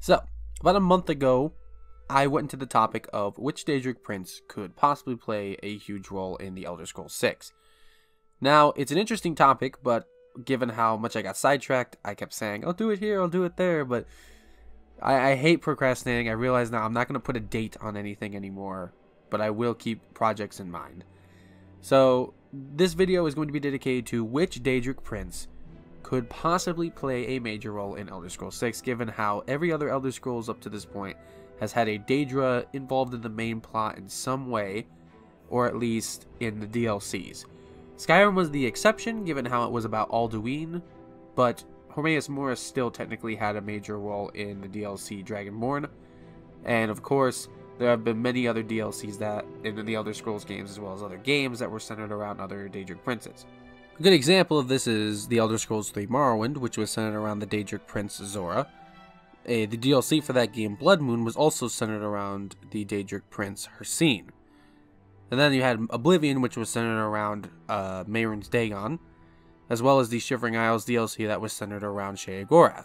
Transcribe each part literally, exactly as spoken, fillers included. So, about a month ago, I went into the topic of which Daedric Prince could possibly play a huge role in the Elder Scrolls six. Now, it's an interesting topic, but given how much I got sidetracked, I kept saying, I'll do it here, I'll do it there, but I, I hate procrastinating. I realize now I'm not going to put a date on anything anymore, but I will keep projects in mind. So, this video is going to be dedicated to which Daedric Prince could possibly play a major role in Elder Scrolls six, given how every other Elder Scrolls up to this point has had a Daedra involved in the main plot in some way, or at least in the D L Cs. Skyrim was the exception, given how it was about Alduin, but Hermaeus Mora still technically had a major role in the D L C Dragonborn, and of course, there have been many other D L Cs that in the Elder Scrolls games, as well as other games that were centered around other Daedric Princes. A good example of this is the Elder Scrolls three Morrowind, which was centered around the Daedric Prince Azura. A, the D L C for that game, Bloodmoon, was also centered around the Daedric Prince Hircine. And then you had Oblivion, which was centered around uh, Mehrunes Dagon, as well as the Shivering Isles D L C that was centered around Sheogorath.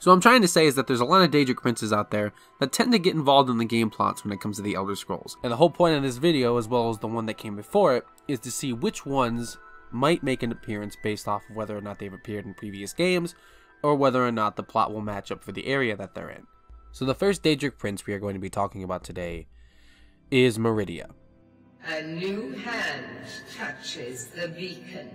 So what I'm trying to say is that there's a lot of Daedric Princes out there that tend to get involved in the game plots when it comes to the Elder Scrolls. And the whole point of this video, as well as the one that came before it, is to see which ones might make an appearance based off of whether or not they've appeared in previous games, or whether or not the plot will match up for the area that they're in. So the first Daedric Prince we are going to be talking about today is Meridia. A new hand touches the beacon.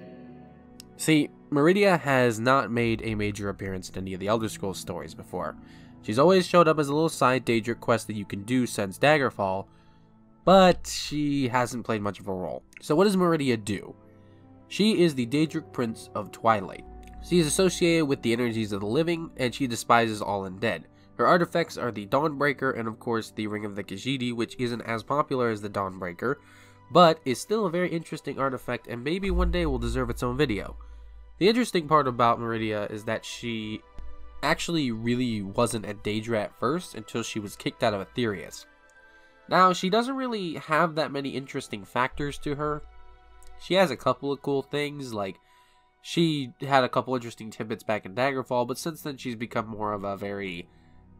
See, Meridia has not made a major appearance in any of the Elder Scrolls stories before. She's always showed up as a little side Daedric quest that you can do since Daggerfall, but she hasn't played much of a role. So what does Meridia do? She is the Daedric Prince of Twilight. She is associated with the energies of the living, and she despises all undead. Her artifacts are the Dawnbreaker and of course the Ring of the Khajiit, which isn't as popular as the Dawnbreaker, but is still a very interesting artifact and maybe one day will deserve its own video. The interesting part about Meridia is that she actually really wasn't a Daedra at first until she was kicked out of Aetherius. Now, she doesn't really have that many interesting factors to her. She has a couple of cool things, like she had a couple interesting tidbits back in Daggerfall, but since then she's become more of a very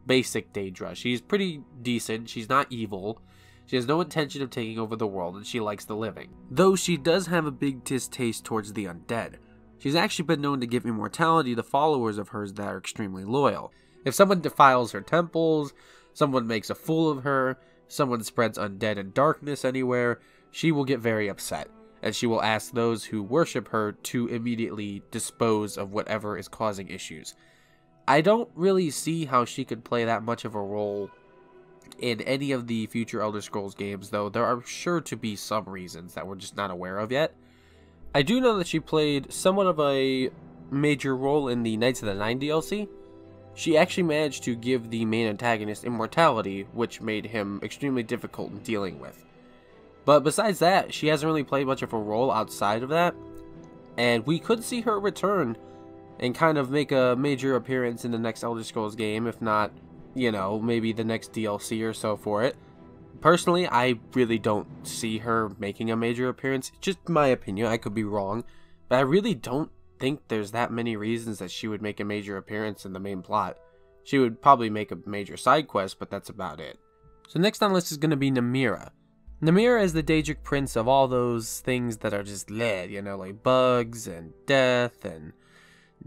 basic Daedra. She's pretty decent, she's not evil, she has no intention of taking over the world, and she likes the living. Though she does have a big distaste towards the undead. She's actually been known to give immortality to followers of hers that are extremely loyal. If someone defiles her temples, someone makes a fool of her, someone spreads undead and darkness anywhere, she will get very upset. And she will ask those who worship her to immediately dispose of whatever is causing issues. I don't really see how she could play that much of a role in any of the future Elder Scrolls games, though there are sure to be some reasons that we're just not aware of yet. I do know that she played somewhat of a major role in the Knights of the Nine D L C. She actually managed to give the main antagonist immortality, which made him extremely difficult in dealing with. But besides that, she hasn't really played much of a role outside of that, and we could see her return and kind of make a major appearance in the next Elder Scrolls game, if not, you know, maybe the next D L C or so for it. Personally, I really don't see her making a major appearance. It's just my opinion, I could be wrong, but I really don't think there's that many reasons that she would make a major appearance in the main plot. She would probably make a major side quest, but that's about it. So next on the list is going to be Namira. Namira is the Daedric Prince of all those things that are just bleh, you know, like bugs and death and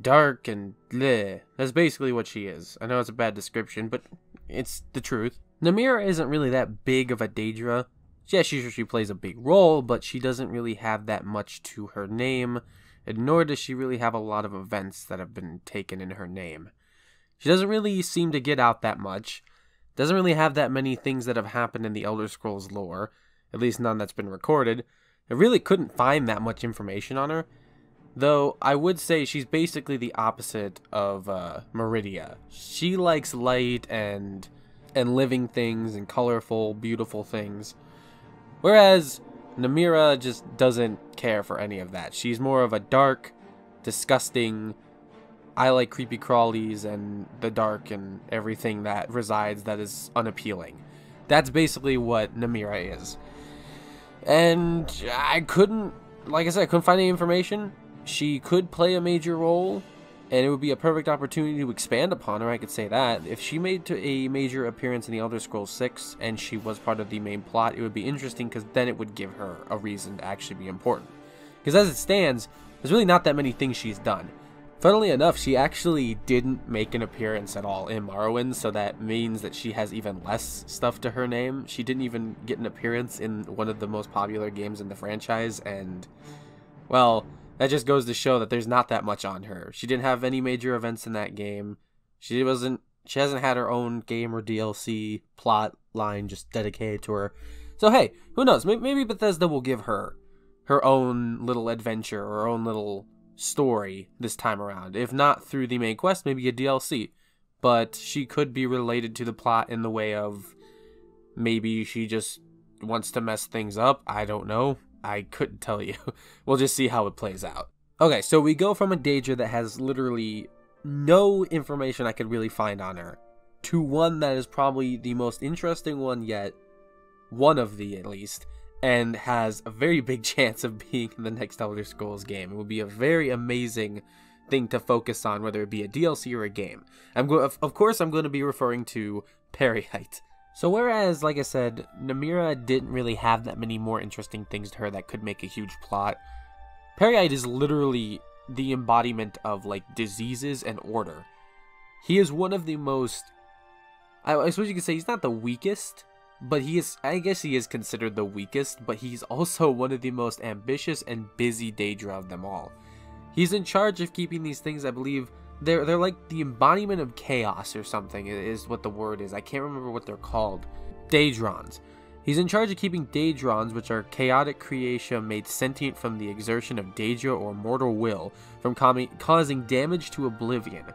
dark and bleh. That's basically what she is. I know it's a bad description, but it's the truth. Namira isn't really that big of a Daedra. Yeah, she, she plays a big role, but she doesn't really have that much to her name, and nor does she really have a lot of events that have been taken in her name. She doesn't really seem to get out that much. Doesn't really have that many things that have happened in the Elder Scrolls lore, at least none that's been recorded. I really couldn't find that much information on her, though I would say she's basically the opposite of uh, Meridia. She likes light and and living things and colorful, beautiful things, whereas Namira just doesn't care for any of that. She's more of a dark, disgusting, I like creepy crawlies and the dark and everything that resides that is unappealing. That's basically what Namira is. And I couldn't, like I said, I couldn't find any information. She could play a major role, and it would be a perfect opportunity to expand upon her, I could say that. If she made a major appearance in the Elder Scrolls six and she was part of the main plot, it would be interesting because then it would give her a reason to actually be important. Because as it stands, there's really not that many things she's done. Funnily enough, she actually didn't make an appearance at all in Morrowind, so that means that she has even less stuff to her name. She didn't even get an appearance in one of the most popular games in the franchise, and, well, that just goes to show that there's not that much on her. She didn't have any major events in that game. She wasn't. She hasn't had her own game or D L C plot line just dedicated to her. So hey, who knows? Maybe Bethesda will give her her own little adventure or her own little story this time around. If not through the main quest, maybe a D L C. But she could be related to the plot in the way of maybe she just wants to mess things up. I don't know. I couldn't tell you. We'll just see how it plays out. Okay, so we go from a Daedra that has literally no information I could really find on her to one that is probably the most interesting one yet, one of the at least, and has a very big chance of being in the next Elder Scrolls game. It would be a very amazing thing to focus on, whether it be a D L C or a game. I'm go of course, I'm going to be referring to Peryite. So whereas, like I said, Namira didn't really have that many more interesting things to her that could make a huge plot, Peryite is literally the embodiment of, like, diseases and order. He is one of the most, I, I suppose you could say he's not the weakest, but he is, I guess he is considered the weakest, but he's also one of the most ambitious and busy Daedra of them all. He's in charge of keeping these things, I believe, They're, they're like the embodiment of chaos or something is what the word is. I can't remember what they're called. Daedrons. He's in charge of keeping Daedrons, which are chaotic creatia made sentient from the exertion of Daedra or mortal will, from causing damage to oblivion.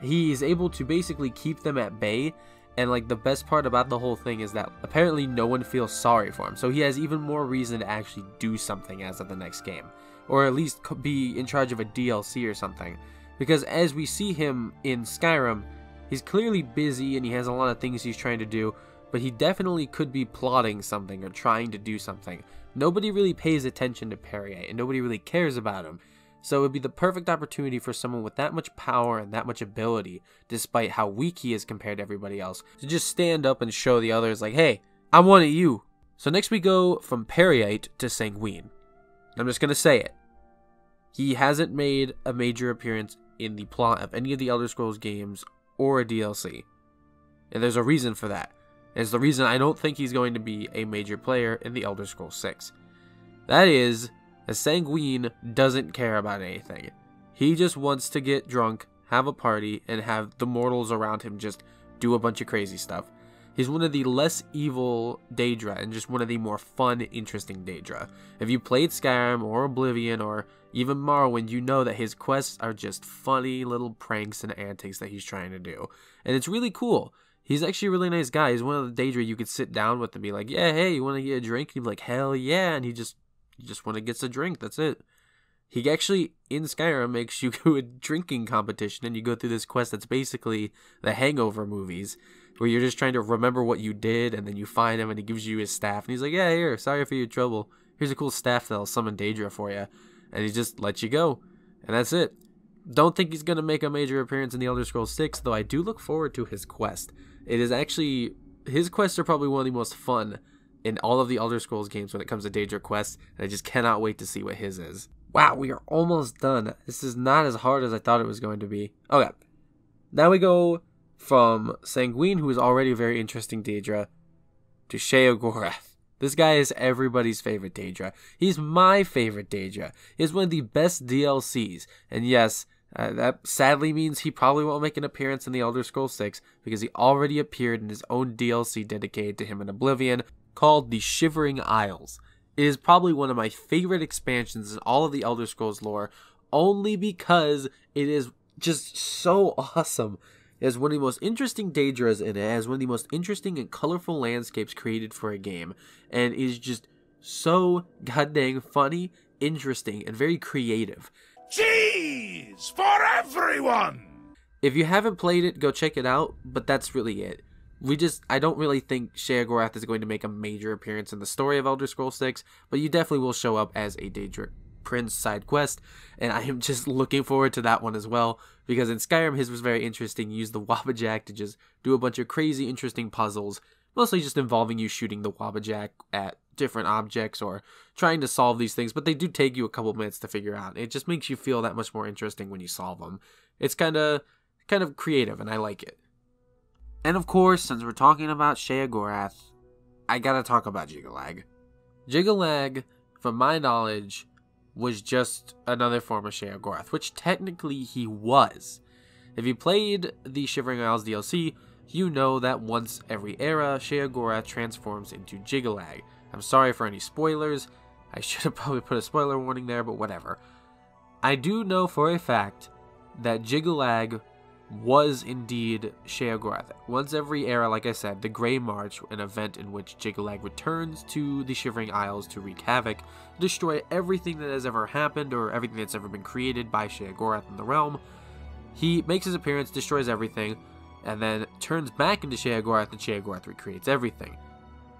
He is able to basically keep them at bay, and like the best part about the whole thing is that apparently no one feels sorry for him, so he has even more reason to actually do something as of the next game. Or at least be in charge of a D L C or something. Because as we see him in Skyrim, he's clearly busy and he has a lot of things he's trying to do, but he definitely could be plotting something or trying to do something. Nobody really pays attention to Peryite and nobody really cares about him. So it would be the perfect opportunity for someone with that much power and that much ability, despite how weak he is compared to everybody else, to just stand up and show the others like, hey, I'm one of you. So next we go from Peryite to Sanguine. I'm just going to say it. He hasn't made a major appearance in the plot of any of the Elder Scrolls games or a D L C. And there's a reason for that. And it's the reason I don't think he's going to be a major player in the Elder Scrolls six. That is, a Sanguine doesn't care about anything. He just wants to get drunk, have a party, and have the mortals around him just do a bunch of crazy stuff. He's one of the less evil Daedra and just one of the more fun, interesting Daedra. If you played Skyrim or Oblivion or even Morrowind, you know that his quests are just funny little pranks and antics that he's trying to do. And it's really cool. He's actually a really nice guy. He's one of the Daedra you could sit down with and be like, yeah, hey, you want to get a drink? And he'd be like, hell yeah. And he just, he just want to get a drink. That's it. He actually, in Skyrim, makes you do a drinking competition and you go through this quest that's basically the Hangover movies, where you're just trying to remember what you did, and then you find him and he gives you his staff and he's like, yeah, here, sorry for your trouble, here's a cool staff that'll summon Daedra for you, and he just lets you go, and that's it. Don't think he's going to make a major appearance in the Elder Scrolls six, though I do look forward to his quest. It is actually, his quests are probably one of the most fun in all of the Elder Scrolls games when it comes to Daedra quests, and I just cannot wait to see what his is. Wow, we are almost done. This is not as hard as I thought it was going to be. Okay, now we go from Sanguine, who is already a very interesting Daedra, to Sheogorath. This guy is everybody's favorite Daedra. He's my favorite Daedra. He's one of the best D L Cs. And yes, uh, that sadly means he probably won't make an appearance in the Elder Scrolls six because he already appeared in his own D L C dedicated to him in Oblivion called the Shivering Isles. It is probably one of my favorite expansions in all of the Elder Scrolls lore only because it is just so awesome. It has one of the most interesting Daedras in it. It has one of the most interesting and colorful landscapes created for a game. And is just so goddamn funny, interesting, and very creative. Cheese for everyone! If you haven't played it, go check it out, but that's really it. We just, I don't really think Sheogorath is going to make a major appearance in the story of Elder Scrolls six, but you definitely will show up as a Daedric Prince side quest, and I am just looking forward to that one as well. Because in Skyrim, his was very interesting. You use the Wabbajack to just do a bunch of crazy, interesting puzzles, mostly just involving you shooting the Wabbajack at different objects or trying to solve these things, but they do take you a couple minutes to figure out. It just makes you feel that much more interesting when you solve them. It's kind of kind of creative, and I like it. And of course, since we're talking about Sheogorath, I gotta talk about Jyggalag. Jyggalag, from my knowledge, was just another form of Sheogorath, which technically he was. If you played the Shivering Isles D L C, you know that once every era, Sheogorath transforms into Jyggalag. I'm sorry for any spoilers. I should have probably put a spoiler warning there, but whatever. I do know for a fact that Jyggalag was indeed Sheogorath. Once every era, like I said, the Grey March, an event in which Jyggalag returns to the Shivering Isles to wreak havoc, destroy everything that has ever happened or everything that's ever been created by Sheogorath in the realm. He makes his appearance, destroys everything, and then turns back into Sheogorath, and Sheogorath recreates everything.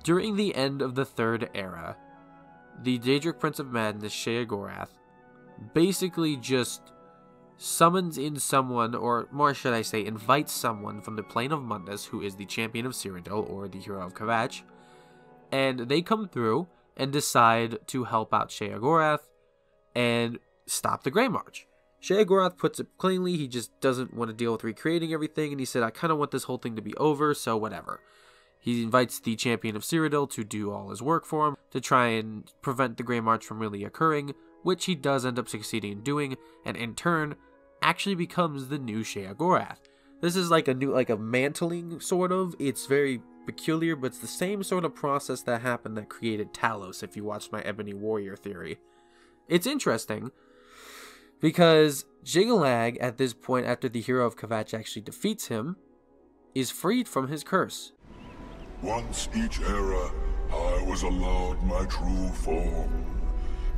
During the end of the Third Era, the Daedric Prince of Madness, Sheogorath, basically just summons in someone, or more should I say, invites someone from the Plane of Mundus, who is the champion of Cyrodiil, or the hero of Kvatch, and they come through and decide to help out Sheogorath and stop the Grey March. Sheogorath puts it plainly, he just doesn't want to deal with recreating everything, and he said, I kind of want this whole thing to be over, so whatever. He invites the champion of Cyrodiil to do all his work for him, to try and prevent the Grey March from really occurring, which he does end up succeeding in doing, and in turn, actually becomes the new Sheogorath. This is like a new, like a mantling, sort of. It's very peculiar, but it's the same sort of process that happened that created Talos, if you watched my Ebony Warrior theory. It's interesting, because Jyggalag, at this point, after the hero of Kvatch actually defeats him, is freed from his curse. Once each era, I was allowed my true form,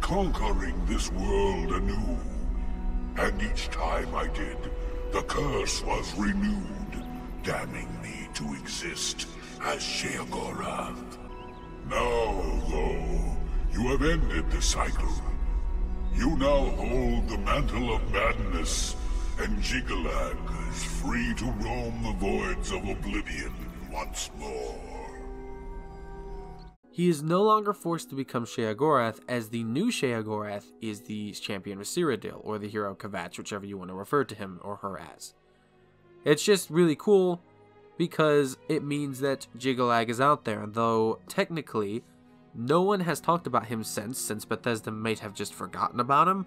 conquering this world anew. And each time I did, the curse was renewed, damning me to exist as Sheogorath. Now, though, you have ended the cycle. You now hold the mantle of madness, and Jyggalag is free to roam the voids of Oblivion once more. He is no longer forced to become Sheogorath, as the new Sheogorath is the champion of Cyrodiil, or the hero of Kvatch, whichever you want to refer to him or her as. It's just really cool, because it means that Jyggalag is out there, though technically no one has talked about him since, since Bethesda might have just forgotten about him,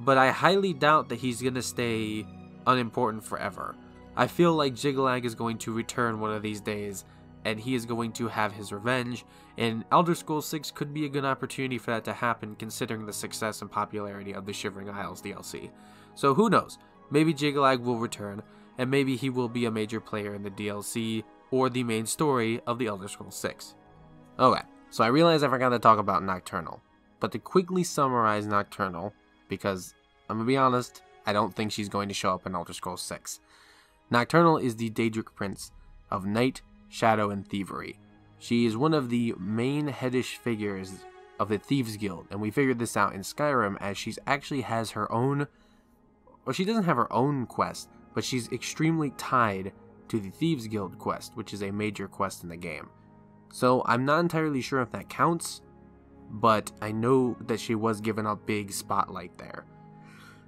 but I highly doubt that he's going to stay unimportant forever. I feel like Jyggalag is going to return one of these days, and he is going to have his revenge, and Elder Scrolls six could be a good opportunity for that to happen, considering the success and popularity of the Shivering Isles D L C. So who knows, maybe Jyggalag will return, and maybe he will be a major player in the D L C, or the main story of the Elder Scrolls six. Okay, so I realize I forgot to talk about Nocturnal, but to quickly summarize Nocturnal, because I'm gonna be honest, I don't think she's going to show up in Elder Scrolls six. Nocturnal is the Daedric Prince of Night, Shadow, and Thievery. She is one of the main headish figures of the Thieves Guild, and we figured this out in Skyrim, as she's actually has her own, well, she doesn't have her own quest, but she's extremely tied to the Thieves Guild quest, which is a major quest in the game. So I'm not entirely sure if that counts, but I know that she was given a big spotlight there.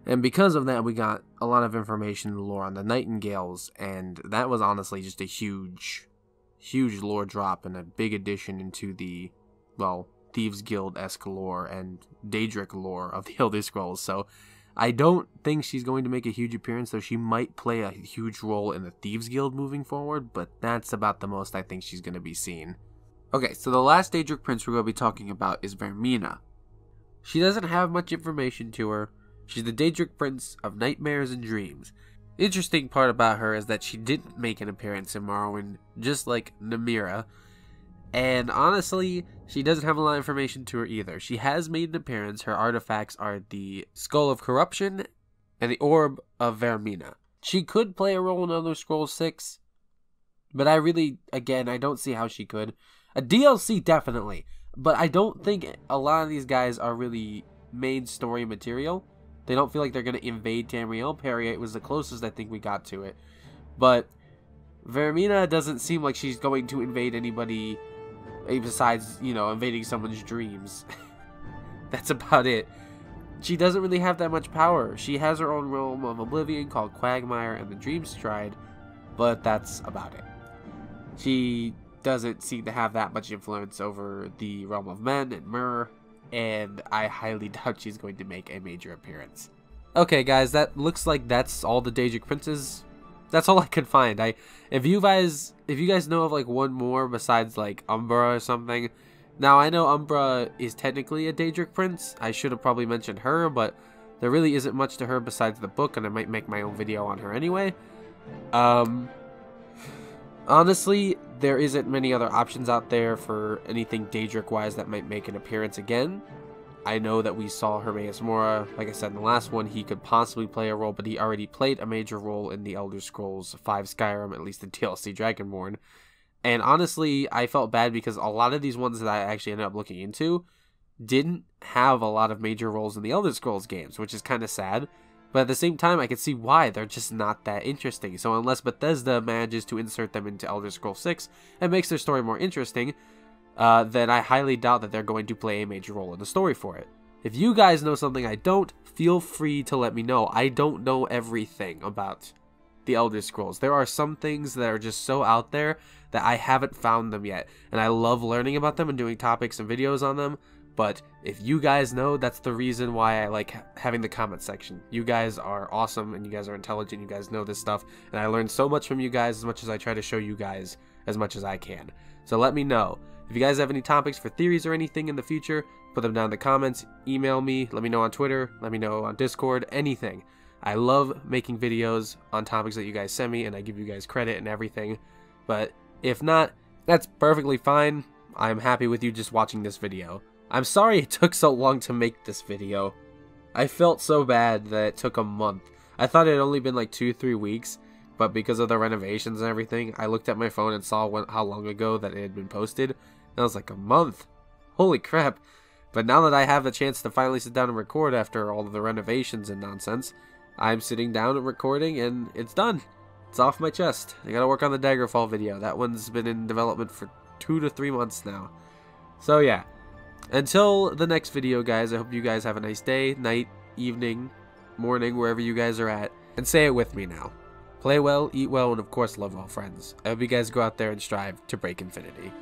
And because of that, we got a lot of information and lore on the Nightingales, and that was honestly just a huge... huge lore drop and a big addition into the, well, Thieves Guild-esque lore and Daedric lore of the Elder Scrolls. So I don't think she's going to make a huge appearance, though she might play a huge role in the Thieves Guild moving forward, but that's about the most I think she's going to be seen. Okay, so the last Daedric Prince we're going to be talking about is Vermina. She doesn't have much information to her. She's the Daedric Prince of Nightmares and Dreams. Interesting part about her is that she didn't make an appearance in Morrowind, just like Namira, and honestly, she doesn't have a lot of information to her either. She has made an appearance. Her artifacts are the Skull of Corruption and the Orb of Vermina. She could play a role in Elder Scrolls six, but I really, again, I don't see how she could. A D L C, definitely, but I don't think a lot of these guys are really main story material. They don't feel like they're going to invade Tamriel. Peryite was the closest I think we got to it. But Vermina doesn't seem like she's going to invade anybody besides, you know, invading someone's dreams. That's about it. She doesn't really have that much power. She has her own realm of Oblivion called Quagmire and the Dreamstride, but that's about it. She doesn't seem to have that much influence over the realm of men and Myrrh, and I highly doubt she's going to make a major appearance. Okay guys, that looks like that's all the Daedric Princes. That's all I could find. I, if you guys, if you guys know of like one more besides like Umbra or something. Now I know Umbra is technically a Daedric Prince. I should have probably mentioned her, but there really isn't much to her besides the book, and I might make my own video on her anyway. Um, honestly, there isn't many other options out there for anything Daedric-wise that might make an appearance again. I know that we saw Hermaeus Mora, like I said in the last one, he could possibly play a role, but he already played a major role in the Elder Scrolls five Skyrim, at least the D L C Dragonborn. And honestly, I felt bad because a lot of these ones that I actually ended up looking into didn't have a lot of major roles in the Elder Scrolls games, which is kind of sad. But at the same time, I could see why. They're just not that interesting. So unless Bethesda manages to insert them into Elder Scrolls six and makes their story more interesting, Uh, then I highly doubt that they're going to play a major role in the story for it. If you guys know something I don't, feel free to let me know. I don't know everything about the Elder Scrolls. There are some things that are just so out there that I haven't found them yet, and I love learning about them and doing topics and videos on them, but if you guys know, that's the reason why I like having the comment section. You guys are awesome, and you guys are intelligent, you guys know this stuff, and I learn so much from you guys as much as I try to show you guys as much as I can. So let me know. If you guys have any topics for theories or anything in the future, put them down in the comments, email me, let me know on Twitter, let me know on Discord, anything. I love making videos on topics that you guys send me, and I give you guys credit and everything, but if not, that's perfectly fine. I'm happy with you just watching this video. I'm sorry it took so long to make this video. I felt so bad that it took a month. I thought it had only been like two, three weeks, but because of the renovations and everything, I looked at my phone and saw when, how long ago that it had been posted. That was like a month. Holy crap. But now that I have a chance to finally sit down and record after all of the renovations and nonsense, I'm sitting down and recording, and it's done. It's off my chest. I gotta work on the Daggerfall video. That one's been in development for two to three months now. So yeah. Until the next video, guys, I hope you guys have a nice day, night, evening, morning, wherever you guys are at. And say it with me now. Play well, eat well, and of course love all friends. I hope you guys go out there and strive to break infinity.